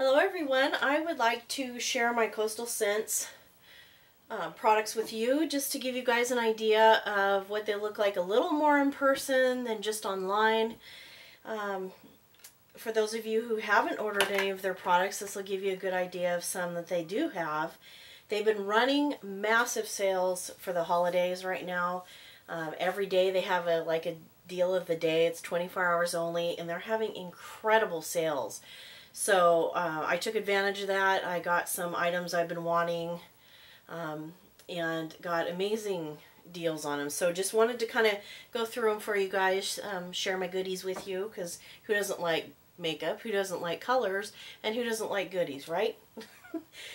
Hello everyone, I would like to share my Coastal Scents products with you just to give you guys an idea of what they look like a little more in person than just online. For those of you who haven't ordered any of their products, this will give you a good idea of some that they do have. They've been running massive sales for the holidays right now. Every day they have a deal of the day. It's 24 hours only and they're having incredible sales. So I took advantage of that. I got some items I've been wanting and got amazing deals on them. So just wanted to kind of go through them for you guys, share my goodies with you, because who doesn't like makeup, who doesn't like colors, and who doesn't like goodies, right?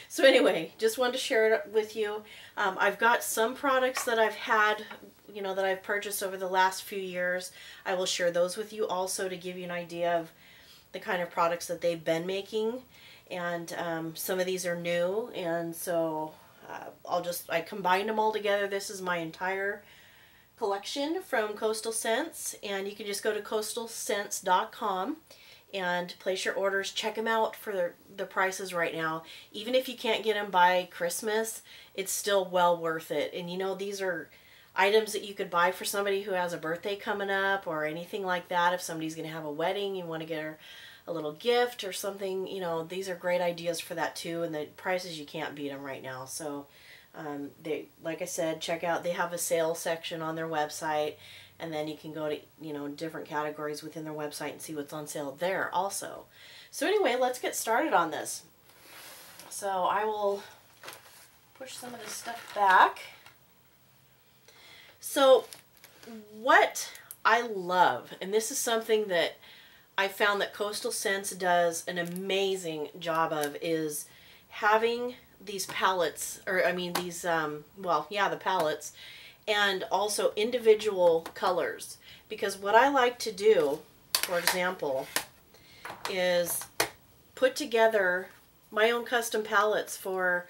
So anyway, just wanted to share it with you. I've got some products that I've had, you know, that I've purchased over the last few years. I will share those with you also to give you an idea of the kind of products that they've been making, and some of these are new, and so I combined them all together. This is my entire collection from Coastal Scents, and you can just go to coastalscents.com and place your orders. Check them out for the prices right now. Even if you can't get them by Christmas, it's still well worth it. And you know, these are items that you could buy for somebody who has a birthday coming up or anything like that. If somebody's going to have a wedding, you want to get her a little gift or something, you know, these are great ideas for that too. And the prices, you can't beat them right now. So they, like I said, check out, they have a sale section on their website, and then you can go to, you know, different categories within their website and see what's on sale there also. So anyway, let's get started on this. So I will push some of this stuff back. So what I love, and this is something that I found that Coastal Scents does an amazing job of, is having these palettes, or I mean these, the palettes, and also individual colors. Because what I like to do, for example, is put together my own custom palettes for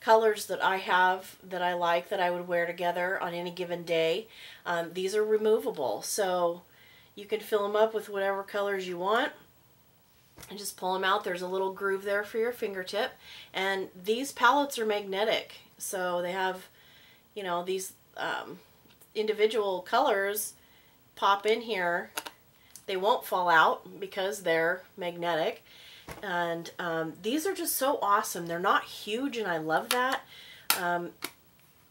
colors that I have that I like that I would wear together on any given day. These are removable, so you can fill them up with whatever colors you want and just pull them out. There's a little groove there for your fingertip, and these palettes are magnetic, so they have, you know, these individual colors pop in here. They won't fall out because they're magnetic. And these are just so awesome. They're not huge, and I love that. I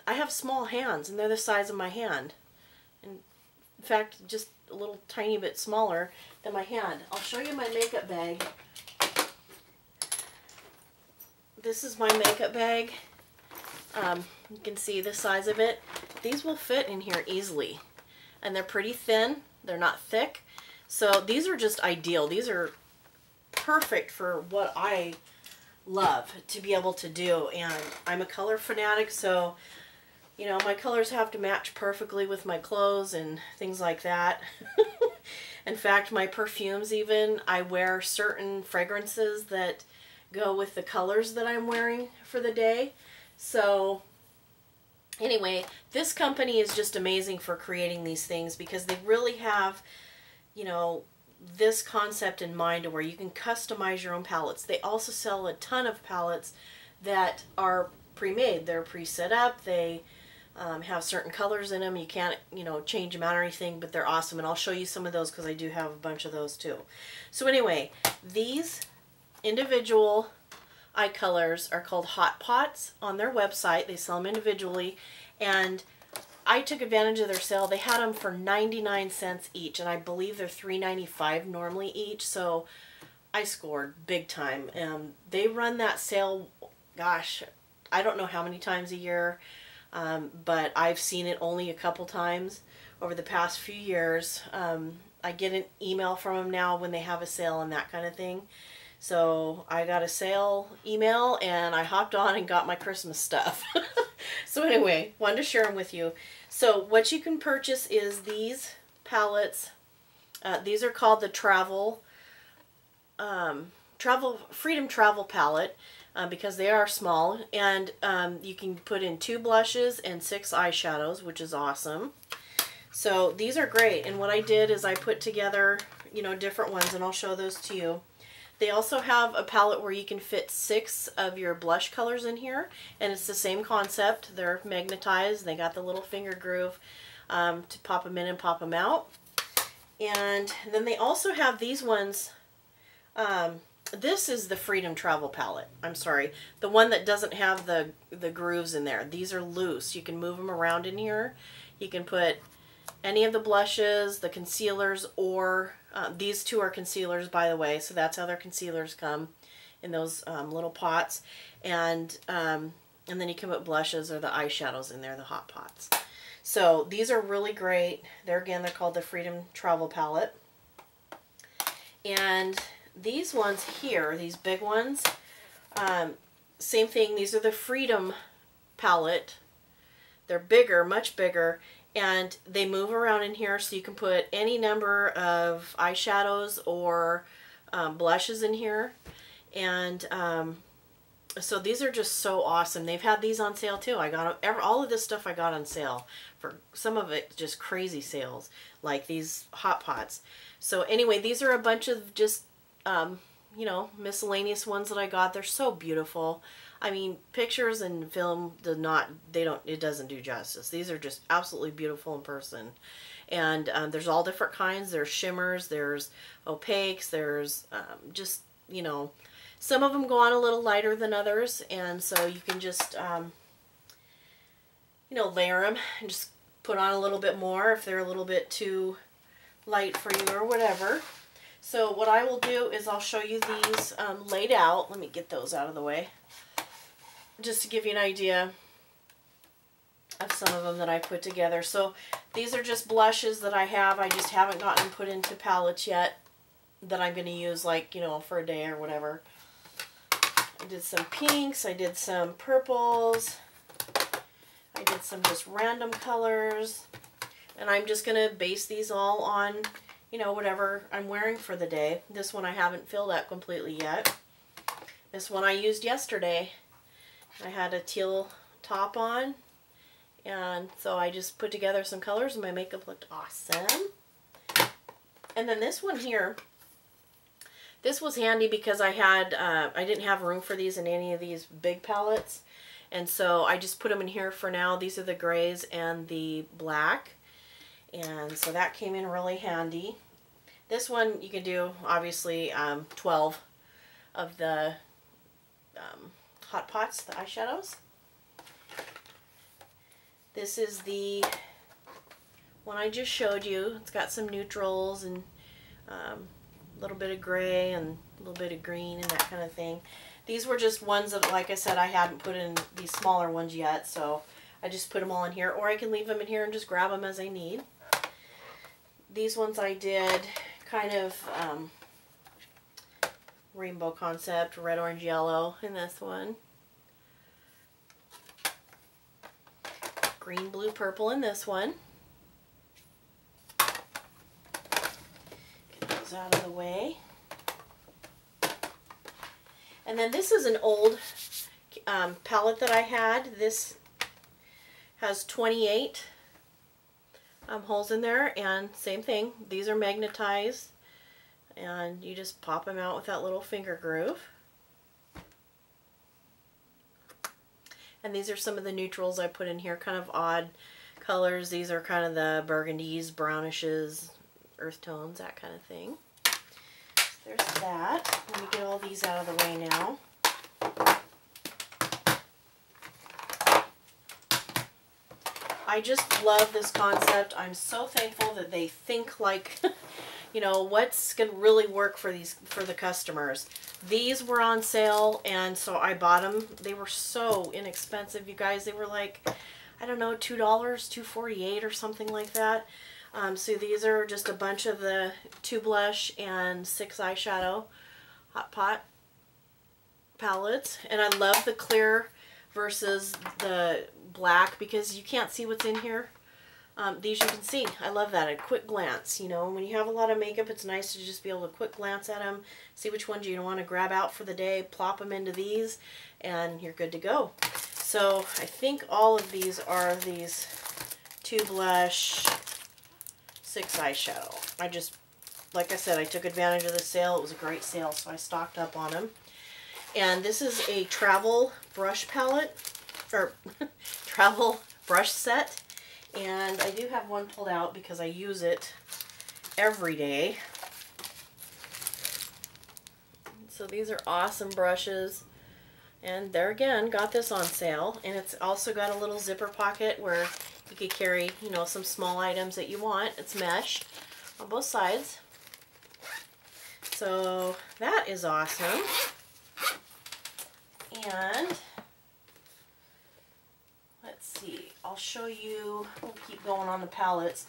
have small hands, and they're the size of my hand. And in fact, just a little tiny bit smaller than my hand. I'll show you my makeup bag. This is my makeup bag. You can see the size of it. These will fit in here easily. And they're pretty thin. They're not thick. So these are just ideal. These are perfect for what I love to be able to do, and I'm a color fanatic, so you know, my colors have to match perfectly with my clothes and things like that. In fact, my perfumes, even, I wear certain fragrances that go with the colors that I'm wearing for the day. So anyway, this company is just amazing for creating these things, because they really have, you know, this concept in mind, where you can customize your own palettes. They also sell a ton of palettes that are pre-made. They're pre-set up. They have certain colors in them. You can't, you know, change them out or anything, but they're awesome. And I'll show you some of those, because I do have a bunch of those too. So anyway, these individual eye colors are called Hot Pots on their website. They sell them individually, and I took advantage of their sale. They had them for 99 cents each, and I believe they're $3.95 normally each, so I scored big time. They run that sale, gosh, I don't know how many times a year, but I've seen it only a couple times over the past few years. I get an email from them now when they have a sale and that kind of thing. So I got a sale email, and I hopped on and got my Christmas stuff. So anyway, wanted to share them with you. So what you can purchase is these palettes. These are called the Freedom Travel palette, because they are small, and you can put in 2 blushes and 6 eyeshadows, which is awesome. So these are great, and what I did is I put together, you know, different ones, and I'll show those to you. They also have a palette where you can fit 6 of your blush colors in here, and it's the same concept. They're magnetized. They got the little finger groove to pop them in and pop them out. And then they also have these ones. This is the Freedom Travel palette. I'm sorry, the one that doesn't have the grooves in there. These are loose. You can move them around in here. You can put any of the blushes, the concealers, or these two are concealers, by the way, so that's how their concealers come in those little pots. And then you can put blushes or the eyeshadows in there, the hot pots. So these are really great. They're, again, they're called the Freedom Travel palette. And these ones here, these big ones, same thing. These are the Freedom palette. They're bigger, much bigger, and they move around in here, so you can put any number of eyeshadows or blushes in here. And so these are just so awesome. They've had these on sale too. I got all of this stuff I got on sale, for some of it just crazy sales, like these hot pots. So anyway, these are a bunch of just you know, miscellaneous ones that I got. They're so beautiful. I mean, pictures and film it doesn't do justice. These are just absolutely beautiful in person. And there's all different kinds. There's shimmers, there's opaques, there's just, you know, some of them go on a little lighter than others. And so you can just, you know, layer them and just put on a little bit more if they're a little bit too light for you or whatever. So what I will do is I'll show you these laid out. Let me get those out of the way, just to give you an idea of some of them that I put together. So these are just blushes that I have. I just haven't gotten put into palettes yet that I'm going to use, like, you know, for a day or whatever. I did some pinks. I did some purples. I did some just random colors. And I'm just going to base these all on, you know, whatever I'm wearing for the day. This one I haven't filled up completely yet. This one I used yesterday. I had a teal top on, and so I just put together some colors and my makeup looked awesome. And then this one here, this was handy because I had I didn't have room for these in any of these big palettes, and so I just put them in here for now. These are the grays and the black. And so that came in really handy. This one you can do, obviously, 12 of the hot pots, the eyeshadows. This is the one I just showed you. It's got some neutrals and a little bit of gray and a little bit of green and that kind of thing. These were just ones that, like I said, I hadn't put in these smaller ones yet, so I just put them all in here. Or I can leave them in here and just grab them as I need. These ones I did kind of rainbow concept, red, orange, yellow in this one. Green, blue, purple in this one. Get those out of the way. And then this is an old palette that I had. This has 28 holes in there, and same thing, these are magnetized and you just pop them out with that little finger groove. And these are some of the neutrals I put in here, kind of odd colors. These are kind of the burgundies, brownishes, earth tones, that kind of thing. So there's that. Let me get all these out of the way now. I just love this concept. I'm so thankful that they think, like, you know, what's going to really work for these, for the customers. These were on sale, and so I bought them. They were so inexpensive, you guys. They were like, I don't know, $2, $2.48 or something like that. So these are just a bunch of the 2 blush and 6 eyeshadow hot pot palettes. And I love the clear versus the black because you can't see what's in here. These you can see. I love that, a quick glance. You know, when you have a lot of makeup, it's nice to just be able to quick glance at them, see which ones you want to grab out for the day, plop them into these, and you're good to go. So I think all of these are these 2 blush, 6 eyeshadow. I just like I said, I took advantage of the sale. It was a great sale, so I stocked up on them. And this is a travel brush palette, or travel brush set. And I do have one pulled out because I use it every day. So these are awesome brushes. And there again, got this on sale. And it's also got a little zipper pocket where you could carry, you know, some small items that you want. It's mesh on both sides. So that is awesome. And let's see, I'll show you, we'll keep going on the palettes.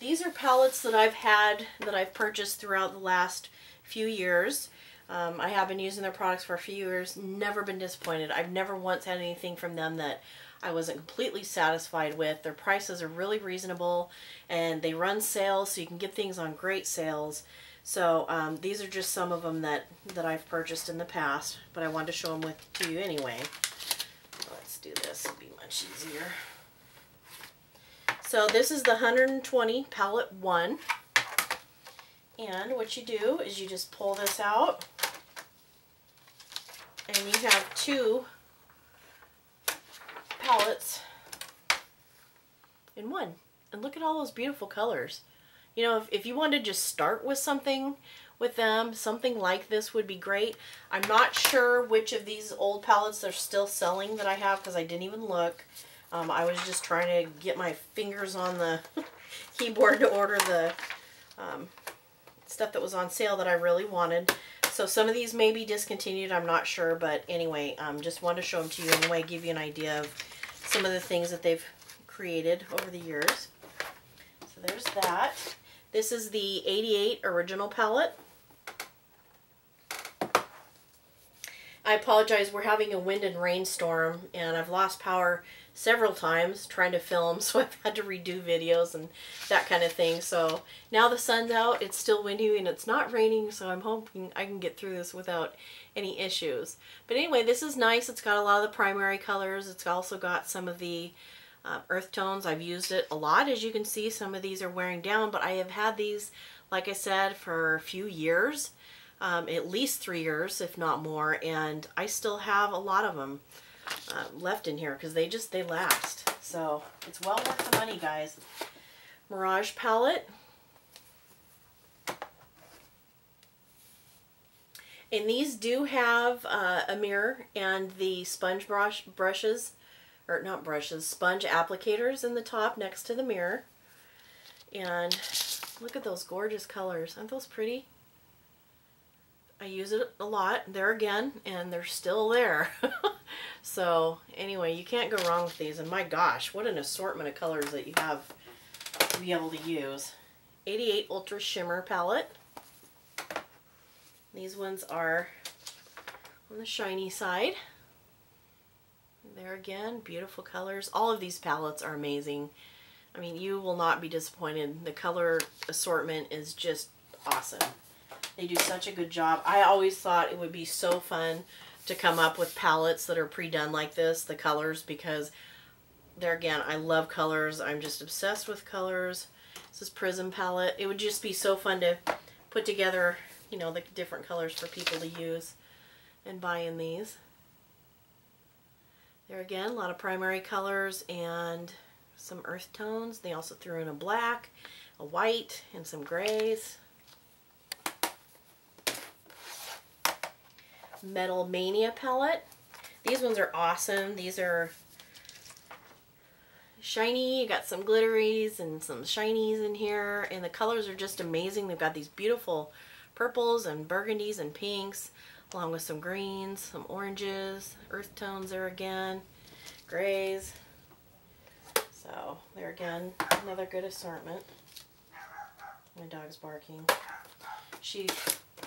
These are palettes that I've had, that I've purchased throughout the last few years. I have been using their products for a few years, never been disappointed. I've never once had anything from them that I wasn't completely satisfied with. Their prices are really reasonable, and they run sales, so you can get things on great sales. So these are just some of them that I've purchased in the past, but I wanted to show them to you anyway. Let's do this, it'll be much easier. So this is the 120 palette one. And what you do is you just pull this out, and you have two palettes in one. And look at all those beautiful colors. You know, if you wanted to just start with something with them, something like this would be great. I'm not sure which of these old palettes they're still selling that I have, because I didn't even look. I was just trying to get my fingers on the keyboard to order the stuff that was on sale that I really wanted. So some of these may be discontinued, I'm not sure, but anyway, just wanted to show them to you anyway, give you an idea of some of the things that they've created over the years. So there's that. This is the 88 original palette. I apologize, we're having a wind and rainstorm, and I've lost power several times trying to film, so I've had to redo videos and that kind of thing. So now the sun's out, it's still windy, and it's not raining, so I'm hoping I can get through this without any issues. But anyway, this is nice. It's got a lot of the primary colors. It's also got some of the earth tones. I've used it a lot. As you can see, some of these are wearing down, but I have had these, like I said, for a few years. At least 3 years, if not more, and I still have a lot of them left in here because they last. So it's well worth the money, guys. Mirage palette. And these do have a mirror and the sponge brushes, or not brushes, sponge applicators in the top next to the mirror. And look at those gorgeous colors. Aren't those pretty? I use it a lot, there again, and they're still there. So anyway, you can't go wrong with these, and my gosh, what an assortment of colors that you have to be able to use. 88 Ultra Shimmer palette. These ones are on the shiny side. There again, beautiful colors. All of these palettes are amazing. I mean, you will not be disappointed. The color assortment is just awesome. They do such a good job. I always thought it would be so fun to come up with palettes that are pre-done like this, the colors, because there again, I love colors. I'm just obsessed with colors. This is Prism palette. It would just be so fun to put together, you know, the different colors for people to use and buy in these. There again, a lot of primary colors and some earth tones. They also threw in a black, a white, and some grays. Metal Mania palette. These ones are awesome. These are shiny. You got some glitteries and some shinies in here, and the colors are just amazing. They've got these beautiful purples and burgundies and pinks, along with some greens, some oranges, earth tones there again, grays. So there again, another good assortment. My dog's barking. She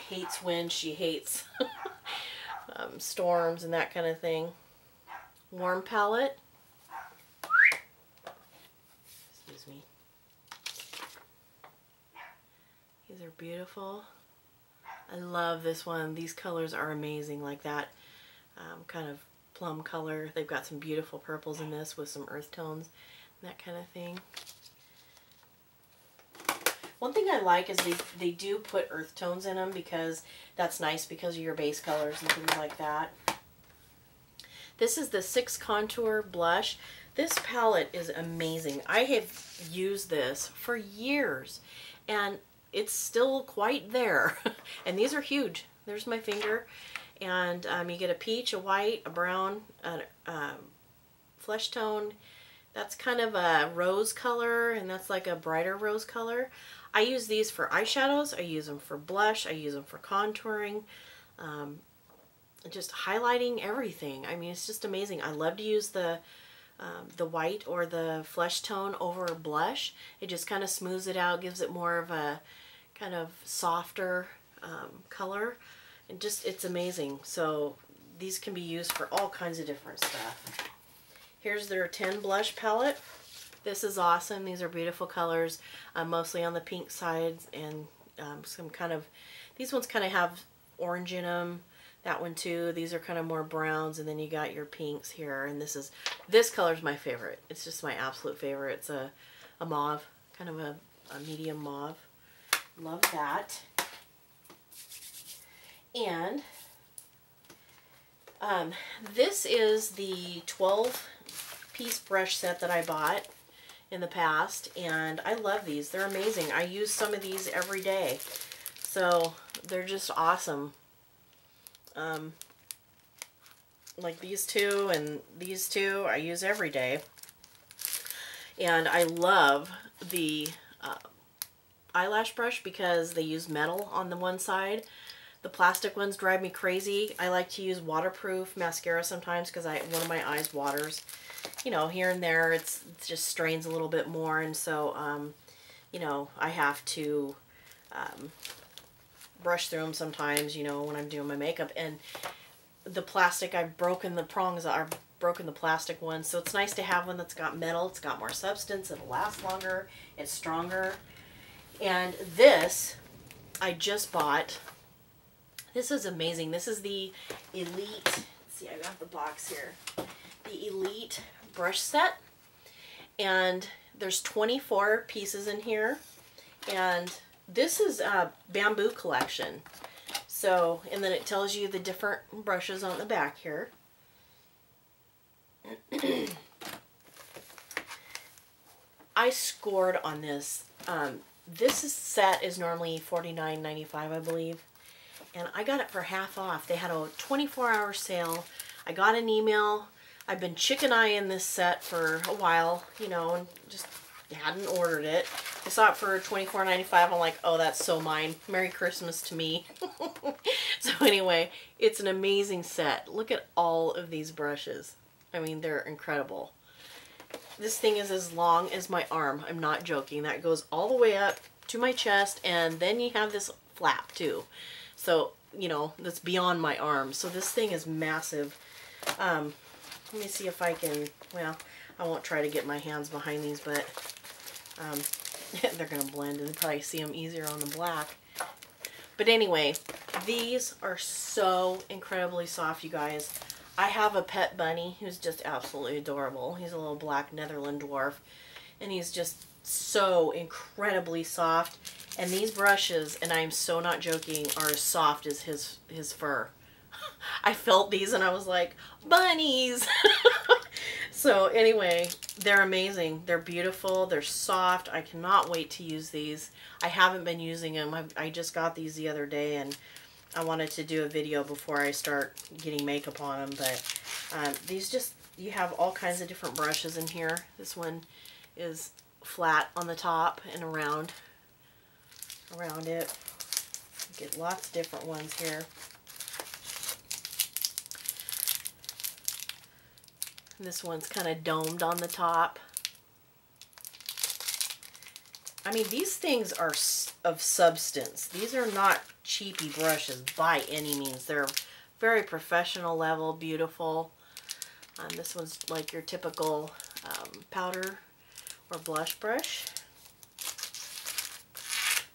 hates wind. She hates storms and that kind of thing. Warm palette. Excuse me. These are beautiful. I love this one. These colors are amazing, like that kind of plum color. They've got some beautiful purples in this with some earth tones and that kind of thing. One thing I like is they do put earth tones in them, because that's nice because of your base colors and things like that. This is the 6 Contour Blush. This palette is amazing. I have used this for years, and it's still quite there. And these are huge. There's my finger. And you get a peach, a white, a brown, a flesh tone. That's kind of a rose color, and that's like a brighter rose color. I use these for eyeshadows. I use them for blush. I use them for contouring. Just highlighting everything. I mean, it's just amazing. I love to use the white or the flesh tone over blush. It just kind of smooths it out, gives it more of a kind of softer color. And just, it's amazing. So these can be used for all kinds of different stuff. Here's their 10 blush palette. This is awesome. These are beautiful colors, mostly on the pink sides, and some kind of, these ones kind of have orange in them. That one too. These are kind of more browns, and then you got your pinks here. And this is, this color's my favorite. It's just my absolute favorite. It's a mauve, kind of a medium mauve. Love that. And this is the 12-piece brush set that I bought in the past, and I love these. They're amazing. I use some of these every day, so they're just awesome. Like these two and these two I use every day, and I love the eyelash brush because they use metal on the one side. The plastic ones drive me crazy. I like to use waterproof mascara sometimes because one of my eyes waters, you know, here and there. It just strains a little bit more, and so you know, I have to brush through them sometimes, you know, when I'm doing my makeup. And the plastic, I've broken the prongs, I've broken the plastic ones, so it's nice to have one that's got metal. It's got more substance, it'll last longer, it's stronger. And this I just bought. This is amazing. This is the Elite, let's see, I got the box here, the Elite brush set, and there's 24 pieces in here. And this is a bamboo collection. So, and then it tells you the different brushes on the back here. I scored on this. This set is normally $49.95, I believe. And I got it for half off. They had a 24-hour sale. I got an email. I've been chicken-eyeing this set for a while, you know, and just hadn't ordered it. I saw it for $24.95. I'm like, oh, that's so mine. Merry Christmas to me. So anyway, it's an amazing set. Look at all of these brushes. I mean, they're incredible. This thing is as long as my arm. I'm not joking. That goes all the way up to my chest, and then you have this flap too. So, you know, that's beyond my arm. So this thing is massive. Let me see if I can, well, I won't try to get my hands behind these, but they're going to blend, and you probably see them easier on the black. But anyway, these are so incredibly soft, you guys. I have a pet bunny who's just absolutely adorable. He's a little black Netherland dwarf, and he's just so incredibly soft. And these brushes, and I'm so not joking, are as soft as his fur. I felt these and I was like, bunnies! So anyway, they're amazing. They're beautiful. They're soft. I cannot wait to use these. I haven't been using them. I just got these the other day, and I wanted to do a video before I start getting makeup on them. But these just, you have all kinds of different brushes in here. This one is flat on the top and around it. You get lots of different ones here. This one's kind of domed on the top. I mean, these things are of substance. These are not cheapy brushes by any means. They're very professional level, beautiful. This one's like your typical powder or blush brush.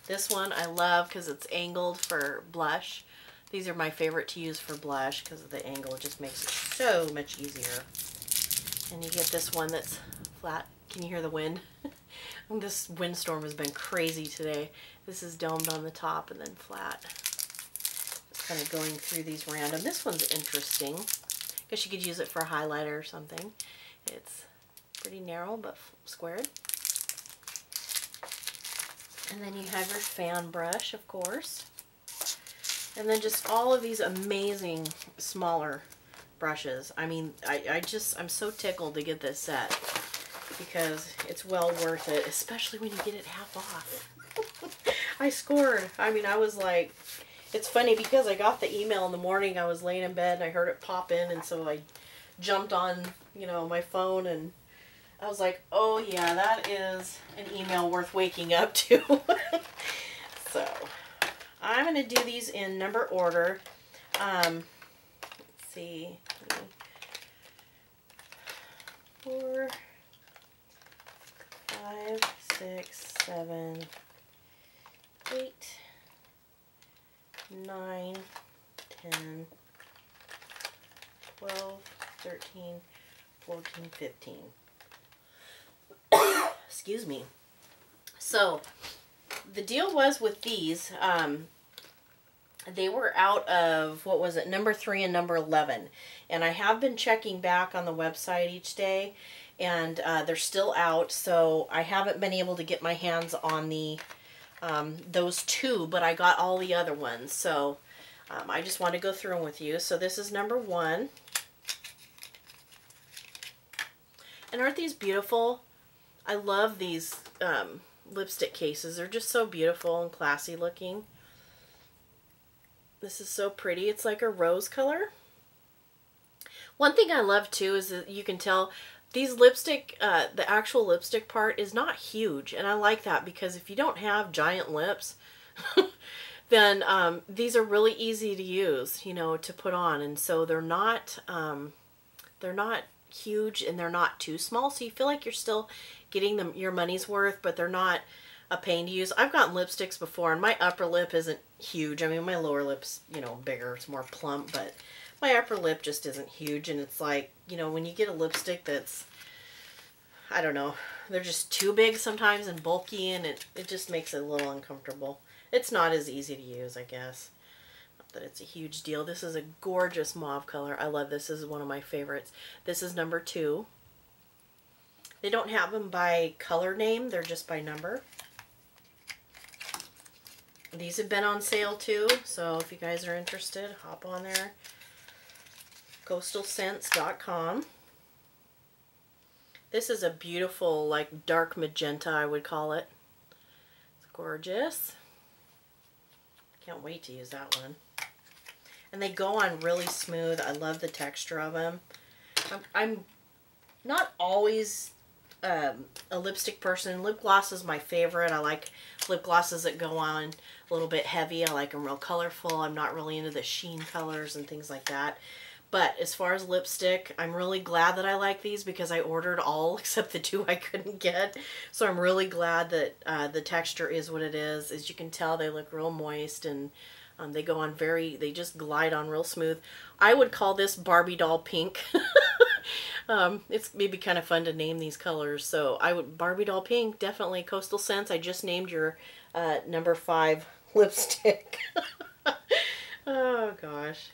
This one I love because it's angled for blush. These are my favorite to use for blush because of the angle. It just makes it so much easier. And you get this one that's flat. Can you hear the wind? This windstorm has been crazy today. This is domed on the top and then flat. Just kind of going through these random. This one's interesting. I guess you could use it for a highlighter or something. It's pretty narrow but squared. And then you have your fan brush, of course. And then just all of these amazing smaller brushes. I mean, I'm so tickled to get this set because it's well worth it, especially when you get it half off. I scored. I mean, I was like, it's funny because I got the email in the morning. I was laying in bed and I heard it pop in, and so I jumped on, you know, my phone, and I was like, oh yeah, that is an email worth waking up to. So I'm going to do these in number order. Let's see. 4, 5, 6, 7, 8, 9, 10, 12, 13, 14, 15. Excuse me. So the deal was with these, they were out of, what was it, number 3 and number 11. And I have been checking back on the website each day, and they're still out, so I haven't been able to get my hands on the those two, but I got all the other ones. So I just want to go through them with you. So this is number 1. And aren't these beautiful? I love these lipstick cases. They're just so beautiful and classy looking. This is so pretty. It's like a rose color. One thing I love too is that you can tell these lipstick, the actual lipstick part is not huge, and I like that because if you don't have giant lips, then these are really easy to use, you know, to put on, and so they're not huge and they're not too small, so you feel like you're still getting them your money's worth, but they're not a pain to use. I've gotten lipsticks before, and my upper lip isn't huge. I mean, my lower lip's, you know, bigger, it's more plump, but my upper lip just isn't huge, and it's like, you know, when you get a lipstick that's, I don't know, they're just too big sometimes and bulky, and it just makes it a little uncomfortable. It's not as easy to use, I guess. Not that it's a huge deal. This is a gorgeous mauve color. I love this. This is one of my favorites. This is number 2. They don't have them by color name. They're just by number. These have been on sale too, so if you guys are interested, hop on there. Coastalscents.com. This is a beautiful, like, dark magenta, I would call it. It's gorgeous. Can't wait to use that one. And they go on really smooth. I love the texture of them. I'm not always a lipstick person. Lip gloss is my favorite. I like lip glosses that go on a little bit heavy. I like them real colorful. I'm not really into the sheen colors and things like that. But as far as lipstick, I'm really glad that I like these because I ordered all except the 2 I couldn't get. So I'm really glad that the texture is what it is. As you can tell, they look real moist, and they go on they just glide on real smooth. I would call this Barbie doll pink. It's maybe kind of fun to name these colors. So I would, Barbie doll pink, definitely Coastal Scents. I just named your number 5 lipstick. Oh gosh.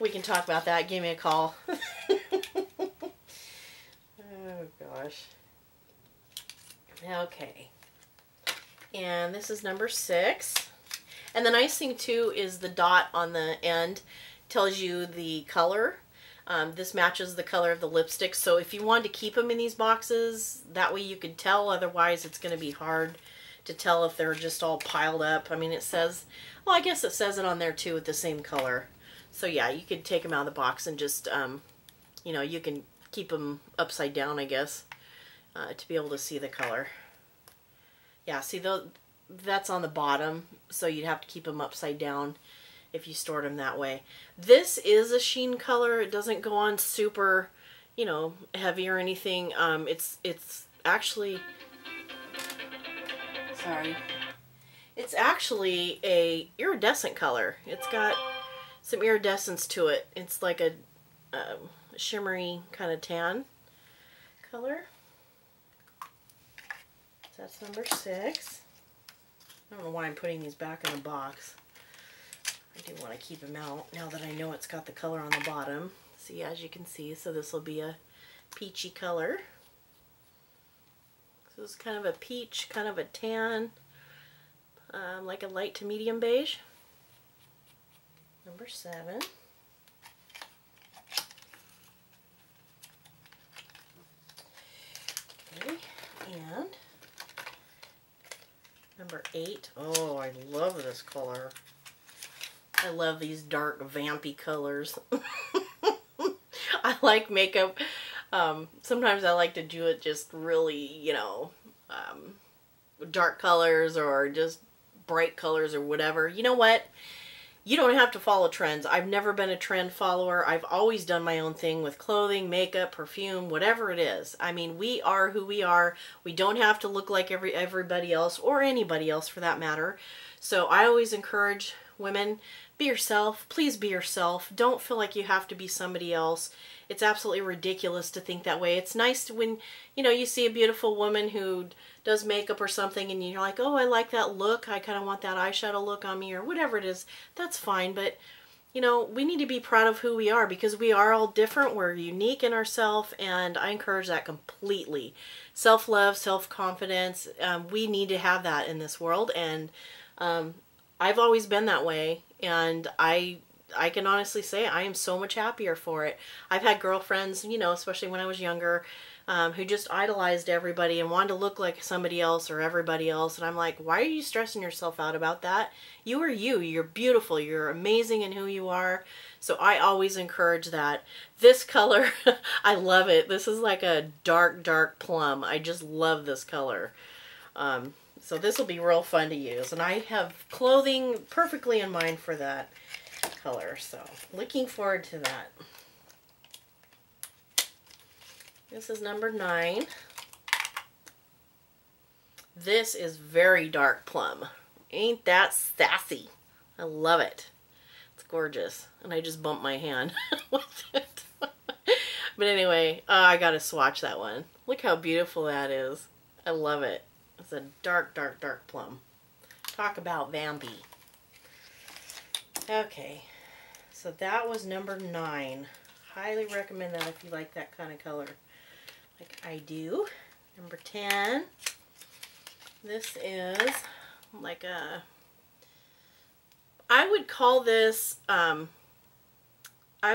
We can talk about that. Give me a call. Oh, gosh. Okay. And this is number 6. And the nice thing, too, is the dot on the end tells you the color. This matches the color of the lipstick. So if you wanted to keep them in these boxes, that way you could tell. Otherwise, it's going to be hard to tell if they're just all piled up. I mean, it says, well, I guess it says it on there, too, with the same color. So yeah, you could take them out of the box and just, you know, you can keep them upside down, I guess, to be able to see the color. Yeah, see, that's on the bottom, so you'd have to keep them upside down if you stored them that way. This is a sheen color. It doesn't go on super, you know, heavy or anything. It's actually, sorry, it's actually a iridescent color. It's got some iridescence to it. It's like a shimmery kind of tan color. That's number 6. I don't know why I'm putting these back in the box. I do want to keep them out now that I know it's got the color on the bottom. See, as you can see, so this will be a peachy color. So it's kind of a peach, kind of a tan, like a light to medium beige. Number 7. Okay, and number 8. Oh, I love this color. I love these dark, vampy colors. I like makeup. Sometimes I like to do it just really, you know, dark colors or just bright colors or whatever. You know what? You don't have to follow trends. I've never been a trend follower. I've always done my own thing with clothing, makeup, perfume, whatever it is. I mean, we are who we are. We don't have to look like everybody else or anybody else for that matter. So I always encourage women, be yourself. Please be yourself. Don't feel like you have to be somebody else. It's absolutely ridiculous to think that way. It's nice when, you know, you see a beautiful woman who does makeup or something and you're like, oh, I like that look. I kind of want that eyeshadow look on me or whatever it is. That's fine. But, you know, we need to be proud of who we are because we are all different. We're unique in ourselves, and I encourage that completely. Self-love, self-confidence. We need to have that in this world, and I've always been that way, and I can honestly say I am so much happier for it. I've had girlfriends, you know, especially when I was younger, who just idolized everybody and wanted to look like somebody else or everybody else, and I'm like, why are you stressing yourself out about that? You are you. You're beautiful. You're amazing in who you are. So I always encourage that. This color, I love it. This is like a dark, dark plum. I just love this color. So this will be real fun to use, and I have clothing perfectly in mind for that color, so looking forward to that. This is number 9. This is very dark plum. Ain't that sassy? I love it. It's gorgeous, and I just bumped my hand with it. But anyway, I gotta swatch that one. Look how beautiful that is. I love it. It's a dark, dark, dark plum. Talk about vampy. Okay, so that was number 9. Highly recommend that if you like that kind of color like I do. Number 10. This is like a... I would call this, I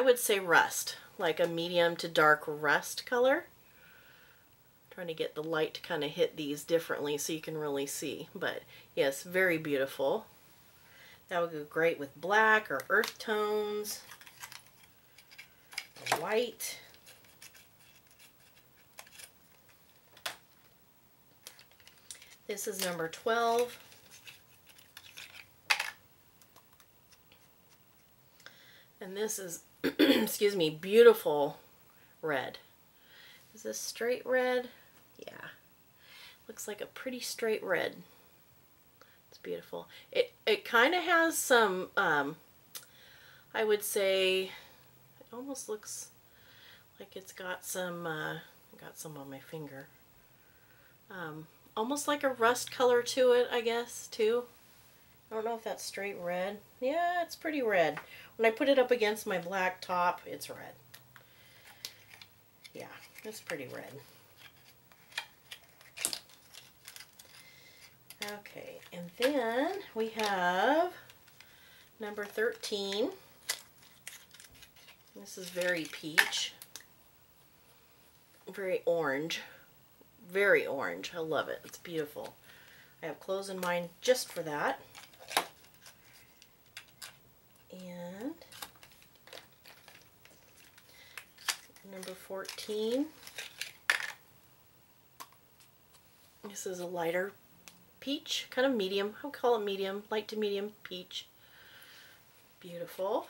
would say rust. Like a medium to dark rust color. Trying to get the light to kind of hit these differently so you can really see. But yes, very beautiful. That would go great with black or earth tones, or white. This is number 12. And this is, excuse me, beautiful red. Is this straight red? Yeah, looks like a pretty straight red. It's beautiful. It kind of has some, I would say, it almost looks like it's got some on my finger. Almost like a rust color to it, I guess, too. I don't know if that's straight red. Yeah, it's pretty red. When I put it up against my black top, it's red. Yeah, it's pretty red. Okay, and then we have number 13. This is very peach, very orange, very orange. I love it. It's beautiful. I have clothes in mind just for that. And number 14. This is a lighter peach, kind of medium. I'll call it medium, light to medium peach. Beautiful.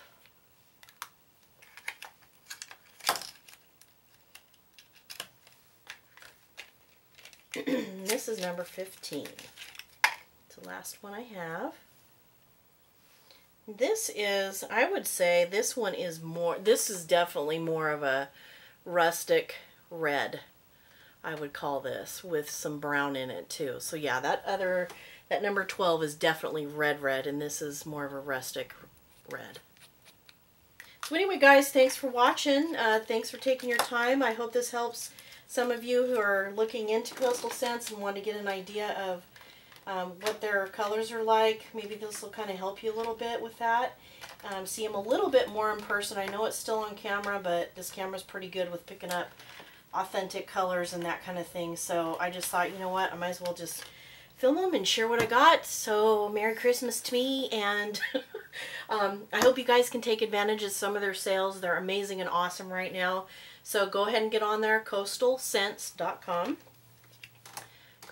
This is number 15. It's the last one I have. This is, I would say this one is more, this is definitely more of a rustic red. I would call this, with some brown in it too. So yeah, that number 12 is definitely red, and this is more of a rustic red. So anyway, guys, thanks for watching. Thanks for taking your time. I hope this helps some of you who are looking into Coastal Scents and want to get an idea of what their colors are like. Maybe this will kind of help you a little bit with that. See them a little bit more in person. I know it's still on camera, but this camera's pretty good with picking up authentic colors and that kind of thing. So I just thought, you know what, I might as well just film them and share what I got. So Merry Christmas to me, and I hope you guys can take advantage of some of their sales. They're amazing and awesome right now. So go ahead and get on there, coastalscents.com.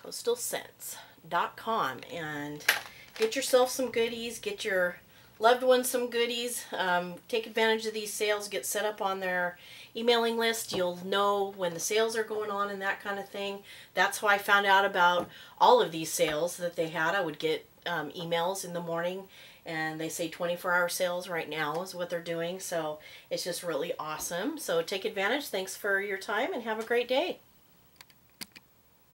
Coastalscents.com, and get yourself some goodies, get your loved ones some goodies. Take advantage of these sales, get set up on their emailing list. You'll know when the sales are going on and that kind of thing. That's how I found out about all of these sales that they had. I would get emails in the morning, and they say 24-hour sales right now is what they're doing. So it's just really awesome. So take advantage. Thanks for your time, and have a great day.